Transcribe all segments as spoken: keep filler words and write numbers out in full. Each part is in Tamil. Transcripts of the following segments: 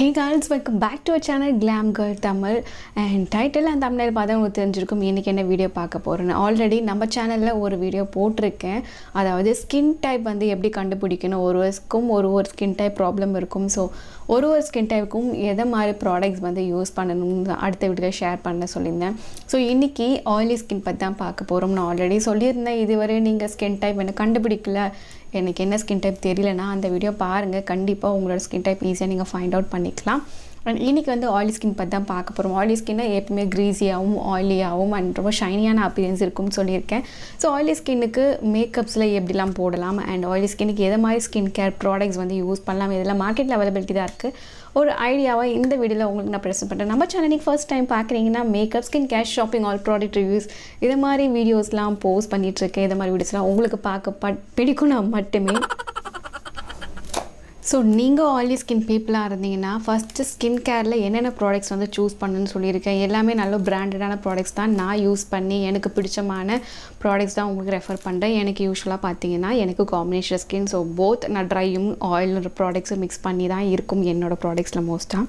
Hey guys, welcome back to our channel Glam Girl Tamil. And title and thumbnail paadha ungalku therinjirkum enike enna video paaka poren. Already நம்ம சேனல்ல ஒரு வீடியோ போட்டுருக்கேன். அதாவது ஸ்கின் டைப் வந்து எப்படி கண்டுபிடிக்கணும், ஒவ்வொருவருக்கும் ஒவ்வொரு ஸ்கின் டைப் ப்ராப்ளம் இருக்கும். சோ ஒவ்வொரு ஸ்கின் டைப்புக்கும் எதை மாதிரி ப்ராடக்ட்ஸ் வந்து யூஸ் பண்ணனும் அடுத்த வீடியோல ஷேர் பண்ண சொல்லிருந்தேன். சோ இன்னைக்கு oily skin பத்தி தான் பார்க்க போறோம். நான் ஆல்ரெடி சொல்லிருந்தேன், இதுவரை நீங்க ஸ்கின் டைப் என்ன கண்டுபிடிக்கல, எனக்கு என்ன ஸ்கின் டைப் தெரியலனா அந்த வீடியோ பாருங்க, கண்டிப்பா உங்களோட ஸ்கின் டைப் ஈஸியா நீங்க ஃபைண்ட் அவுட் பண்ணிக்கலாம். And இன்னைக்கு வந்து oily skin பத்தி தான் பார்க்க போறோம். oily skin எப்பவுமே greasyயாவும் oilyயாவும் and ரொம்ப ஷைனியான appearance இருக்கும்னு சொல்லியிருக்கேன். சோ oily skin க்கு மேக்கப்ஸ்ல எப்படிலாம் போடலாம் and oily skin க்கு எதை மாதிரி skin care products வந்து யூஸ் பண்ணலாம், இதெல்லாம் மார்க்கெட்ல அவேலபிலிட்டி தான் இருக்கு. ஒரு ஐடியாவை இந்த வீடியோல உங்களுக்கு நான் பிரசன்ட் பண்றேன். நம்ம சேனலுக்கு ஃபர்ஸ்ட் டைம் பார்க்கறீங்கன்னா makeup, skin care, shopping, all product reviews இத மாதிரி வீடியோஸ்லாம் போஸ்ட் பண்ணிட்டு இருக்கேன். இத மாதிரி வீடியோஸ்லாம் உங்களுக்கு பார்க்க பிடிக்கும்னா மட்டுமே. So, நீங்க oily skin people ஆறீங்கன்னா first skin care ல என்னென்ன products வந்து choose பண்ணனும்னு சொல்லிருக்கேன். எல்லாமே நல்ல பிராண்டடான products தான் நான் யூஸ் பண்ணி எனக்கு பிடிச்சமான products தான் உங்களுக்கு ரெஃபர் பண்றேன். எனக்கு யூசுவலா பாத்தீங்கன்னா எனக்கு காம்பினேஷன் skin, so both நான் dry um oil products mix பண்ணி தான் இருக்கும் என்னோட productsல மோஸ்டா.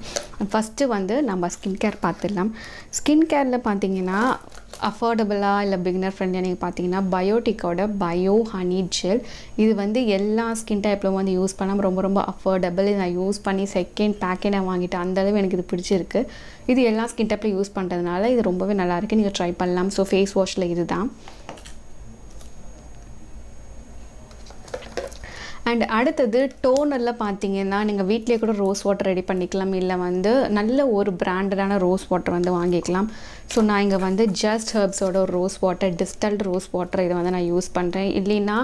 first வந்து நம்ம skin care பார்த்திடலாம். skin care ல பாத்தீங்கன்னா affordable இல்ல beginner friendly நீங்க பாத்தீங்கன்னா biotic ஓட bio honey gel, இது வந்து எல்லா skin type ல வந்து யூஸ் பண்ணாம ரொம்ப ரொம்ப affordable. நான் யூஸ் பண்ணி செகண்ட் பேக்கேட் நான் வாங்கிட்டேன், அந்த அளவுக்கு எனக்கு இது பிடிச்சிருக்கு. இது எல்லா skin type ல யூஸ் பண்றதுனால இது ரொம்பவே நல்லா இருக்கு, நீங்க ட்ரை பண்ணலாம். சோ ஃபேஸ் வாஷ்ல இதுதான். And அடுத்து டோனர்ல பாத்தீங்கன்னா நீங்க வீட்லயே கூட ரோஸ் வாட்டர் ரெடி பண்ணிக்கலாம், இல்ல வந்து நல்ல ஒரு பிராண்டடான ரோஸ் வாட்டர் வந்து வாங்கிக்கலாம். சோ நான் இங்க வந்து ஜஸ்ட் ஹெர்ப்ஸோட ஒரு rose water, distilled rose water இத வந்து நான் யூஸ் பண்றேன். இல்லனா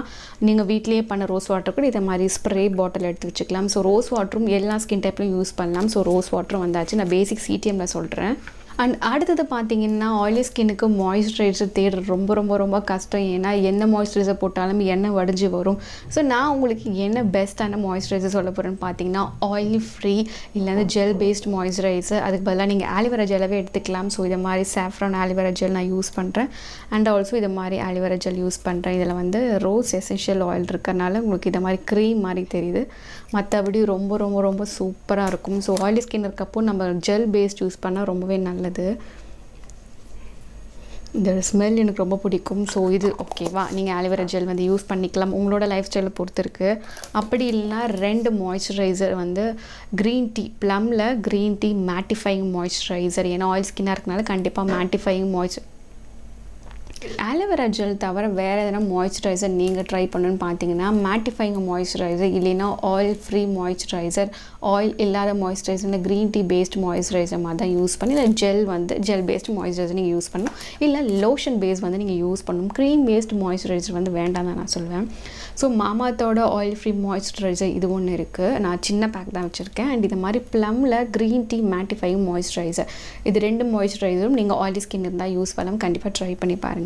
நீங்க வீட்லயே பண்ண ரோஸ் வாட்டர் கூட இத மாதிரி ஸ்ப்ரே பாட்டில் எடுத்து வச்சுக்கலாம். சோ ரோஸ் வாட்டரும் எல்லா ஸ்கின் டைப்லயும் யூஸ் பண்ணலாம். சோ ரோஸ் வாட்டர் வந்தாச்சு, நான் பேசிக் சிடிஎம்ல சொல்றேன். And அடுத்து பாத்தீங்கன்னா oily skin க்கு மாய்ஸ்சரைசர் தேட ரொம்ப ரொம்ப ரொம்ப கஷ்டம். ஏனா என்ன மாய்ஸ்சரைசர் போட்டாலும் என்ன வடிஞ்சு வரும். சோ நான் உங்களுக்கு என்ன பெஸ்டான மாய்ஸ்சரைசர் சொல்ல போறேன்னு பாத்தீங்கன்னா oil free இல்லனா gel based மாய்ஸ்சரைசர். அதுக்கு பதிலா நீங்க aloe vera ஜெல்வே எடுத்துக்கலாம். சோ இத மாதிரி saffron aloe vera ஜெல் நான் யூஸ் பண்றேன். and also இத மாதிரி aloe vera ஜெல் யூஸ் பண்றேன். இதல வந்து rose essential oil இருக்கனால உங்களுக்கு இத மாதிரி cream மாதிரி தெரியுது. மத்தபடி ரொம்ப ரொம்ப ரொம்ப சூப்பரா இருக்கும். சோ oily skin இருக்கப்போ நம்ம gel based யூஸ் பண்ணா ரொம்பவே நல்லது. இந்த ஸ்மெல் எனக்கு ரொம்ப பிடிக்கும். சோ இது ஓகேவா, நீங்க ஆலிவேரா ஜெல் வந்து யூஸ் பண்ணிக்கலாம், உங்களோட லைஃப் ஸ்டைலை பொறுத்து இருக்கு. அப்படி இல்லனா ரெண்டு மாய்ஸ்சரைசர் வந்து கிரீன் டீ, பிளம்ல கிரீன் டீ மேட்டிஃபையிங் மாய்ஸ்சரைசர், ஏன்னா ஆயில் ஸ்கின்னா இருக்கனால கண்டிப்பா மேட்டிஃபையிங் மாய்ஸ்சரைசர். ஆலோவேரா ஜெல் தவிர வேறு எதனா மாய்ஸ்சரைசர் நீங்கள் ட்ரை பண்ணணும்னு பார்த்தீங்கன்னா மேட்டிஃபையிங் மாய்ஸ்சரைசர், இல்லைன்னா ஆயில் ஃப்ரீ மாய்ஸ்சரைசர், ஆயில் இல்லாத மாய்ஸ்சரைசர், இந்த க்ரீன் டீ பேஸ்ட் மாய்ஸ்சரைசர் மாதிரி தான் யூஸ் பண்ணி, இல்லை ஜெல் வந்து ஜெல் பேஸ்ட் மாய்ஸ்சரைசர் நீங்கள் யூஸ் பண்ணணும், இல்லை லோஷன் பேஸ் வந்து நீங்கள் யூஸ் பண்ணணும். க்ரீம் பேஸ்ட் மாய்ஸ்சரைசர் வந்து வேண்டாம் தான் நான் சொல்லுவேன். ஸோ மாமாத்தோட ஆயில் ஃப்ரீ மாய்ஸ்சரைசர் இது ஒன்று இருக்குது, நான் சின்ன பேக் தான் வச்சுருக்கேன். அண்ட் இது மாதிரி ப்ளம்மில் க்ரீன் டீ மேட்டிஃபையிங் மாய்ஸ்சரைசர், இது ரெண்டு மாய்ஸ்சரைசரும் நீங்கள் ஆயிலி ஸ்கின் இருந்தால் யூஸ் பண்ணலாம், கண்டிப்பாக ட்ரை பண்ணி பாருங்கள்.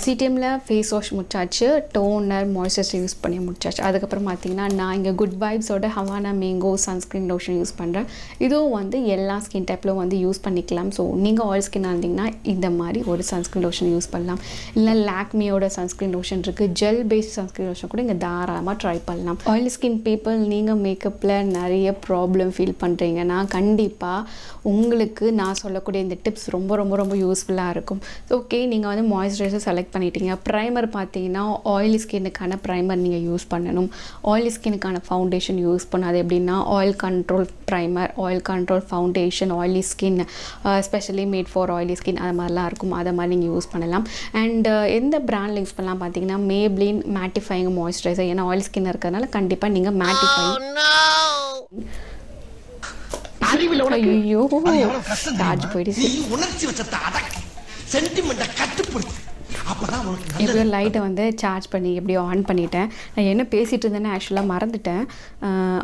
சிடிஎம்ல ஃபேஸ் வாஷ் முடிச்சாச்சு, டோனர் மாய்ஸ்சரைசர் யூஸ் பண்ணி முடிச்சாச்சு. அதுக்கப்புறம் பார்த்தீங்கன்னா நான் இங்கே குட் வைப்ஸோட Havana mango sunscreen lotion use பண்ணுறேன். இதுவும் வந்து எல்லா ஸ்கின் டைப்லையும் வந்து யூஸ் பண்ணிக்கலாம். ஸோ நீங்கள் ஆயில் ஸ்கின்னாக இருந்தீங்கன்னா இந்த மாதிரி ஒரு சன்ஸ்கிரீன் லோஷன் யூஸ் பண்ணலாம், இல்லை லாக்மியோட சன்ஸ்கிரீன் லோஷன் இருக்குது, ஜெல் பேஸ்ட் சன்ஸ்கிரீன் லோஷன் கூட இங்கே தாராளமாக ட்ரை பண்ணலாம். ஆயில் ஸ்கின் பீப்புள் நீங்கள் மேக்கப்பில் நிறைய ப்ராப்ளம் ஃபீல் பண்ணுறீங்கன்னா கண்டிப்பாக உங்களுக்கு நான் சொல்லக்கூடிய இந்த டிப்ஸ் ரொம்ப ரொம்ப ரொம்ப யூஸ்ஃபுல்லாக இருக்கும். ஓகே, நீங்கள் வந்து மாய்ஸ்சரைசர் செலக்ட் பண்ணிட்டீங்க. பிரைமர் பார்த்தீங்கன்னா oily skin-க்கான பிரைமர் நீங்கள் யூஸ் பண்ணணும், oily skin-க்கான ஃபவுண்டேஷன் யூஸ் பண்ணணும். அது எப்படின்னா oil control primer, oil control foundation, oily skin specially made for oily skin அது மாதிரிலாம் இருக்கும், அதை மாதிரி நீங்கள் யூஸ் பண்ணலாம். அண்ட் எந்த பிராண்டில் யூஸ் பண்ணலாம் பார்த்தீங்கன்னா மேப்ளின் மேட்டிஃபையிங் மாய்ஸ்சரைசர், ஏன்னா oily skin இருக்கிறதுனால கண்டிப்பாக நீங்கள் மேட்டிஃபையிங் ஐயோ சார்ஜ் போயிடுச்சு. எப்படியோ லைட்டை வந்து சார்ஜ் பண்ணி எப்படியோ ஆன் பண்ணிட்டேன். நான் என்ன பேசிகிட்டு இருந்தேன்னா ஆக்சுவலாக மறந்துட்டேன்.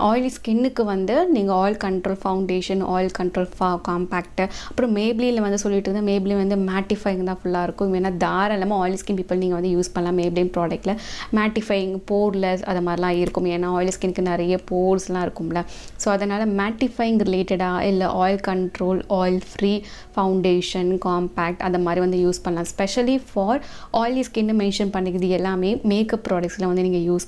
ஆயிலி ஸ்கின்னுக்கு வந்து நீங்கள் oil control foundation, oil control for compact, அப்புறம் மேப்ளினில் வந்து சொல்லிட்டு இருந்தேன். மேப்ளின் வந்து மேட்டிஃபையிங் தான் ஃபுல்லாக இருக்கும், ஏன்னா தாராளமாக ஆயிலி ஸ்கின் பீப்பிள் நீங்கள் வந்து யூஸ் பண்ணலாம். மேப்ளின் ப்ராடக்ட்டில் மேட்டிஃபையிங் போர்லஸ் அது மாதிரிலாம் இருக்கும், ஏன்னா ஆயிலி ஸ்கின்னுக்கு நிறைய போர்ஸ்லாம் இருக்கும்ல. ஸோ அதனால் மேட்டிஃபையிங் ரிலேட்டடாக இல்லை oil control, oil free foundation compact அது மாதிரி வந்து யூஸ் பண்ணலாம், specially for oil oily skin mention makeup products use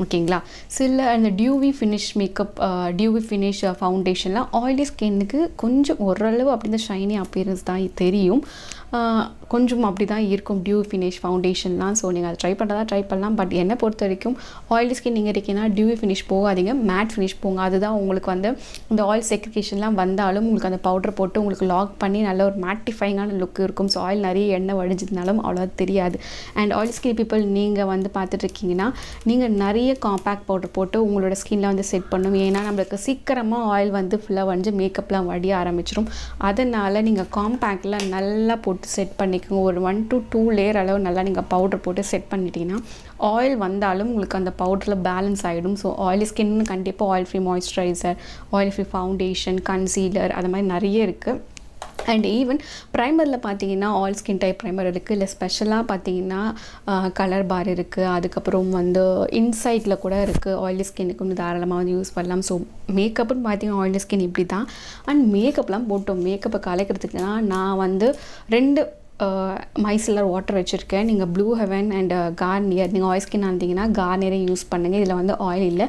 okay so, the dewy finish makeup uh, dewy finish foundation la oily skin ku konjam oralavu apdi shiny appearance da theriyum konjam apdi da irukum dewy finish foundation la so neenga try pandradha try pannalam but enna porthavaraikum oily skin neenga irukena dewy finish pogadinga matte finish ponga adu da ungalku vandu inda oil segregation la vandalum ungalku and powder potu ungalku lock panni nalla or mattifying ana look irukum so oil nari enna vadinjadnalum avladhu theriyadu and oily skin people neenga vandu paathirukkinga neenga nariya compact powder potu ungaloda skin la vandu set pannum ena namukku sikkarama oil vandu fulla vandu makeup la vadi aarambichirum adanal neenga compact la nalla potu set pannikunga or one to two layer alavu nalla neenga powder potu set panniteena oil vandalum ungalku and powder la balance aidum so oily skin nu kandipa oil free moisturizer oil free foundation concealer adamai nariye irukku and even primer la pathina all skin type primer irukku illa special ah pathina color bar irukku adukaprom vandu inside la kuda irukku oily skin ku tharalama use pannalam so makeup nu pathina oily skin ipdi da and makeup la boto makeup kalaikiradhukna na vandu rendu Uh, micellar water வச்சிருக்கேன் நீங்க Blue Heaven and uh, Garnier நீங்க oil skin ஆனீங்கனா Garnier யூஸ் பண்ணுங்க இதுல வந்து oil இல்ல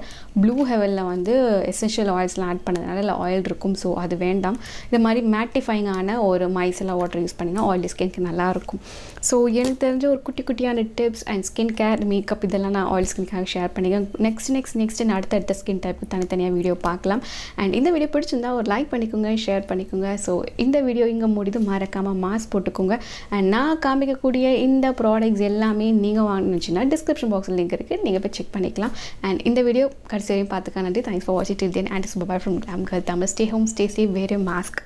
Blue Heaven ல வந்து essential oils லாம் ஆட் பண்ணதுனால இல்ல oil இருக்கும் சோ அது வேண்டாம் இந்த மாதிரி mattifying ஆன ஒரு micellar water யூஸ் பண்ணீனா oil skin க்கு நல்லா இருக்கும் சோ எனக்கு தெரிஞ்ச ஒரு குட்டி குட்டியான tips and skin care makeup இதெல்லாம் நான் oil skin க்காக ஷேர் பண்ணிருக்கேன் next next next அடுத்த அடுத்த skin type க்கு தனித்தனியா வீடியோ பார்க்கலாம் and இந்த வீடியோ பிடிச்சிருந்தா ஒரு லைக் பண்ணிக்கோங்க ஷேர் பண்ணிக்கோங்க சோ இந்த வீடியோ இங்க முடிது மறக்காம மாஸ் போட்டுக்கோங்க and na kaamikkudiya inda products ellame neenga vaangunuchina description box link irukku neenga poi check pannikalam and inda video kadasi varaikum paathuka nandri thanks for watching till then and bye bye from Glam Girl Tamil stay home stay safe wear your mask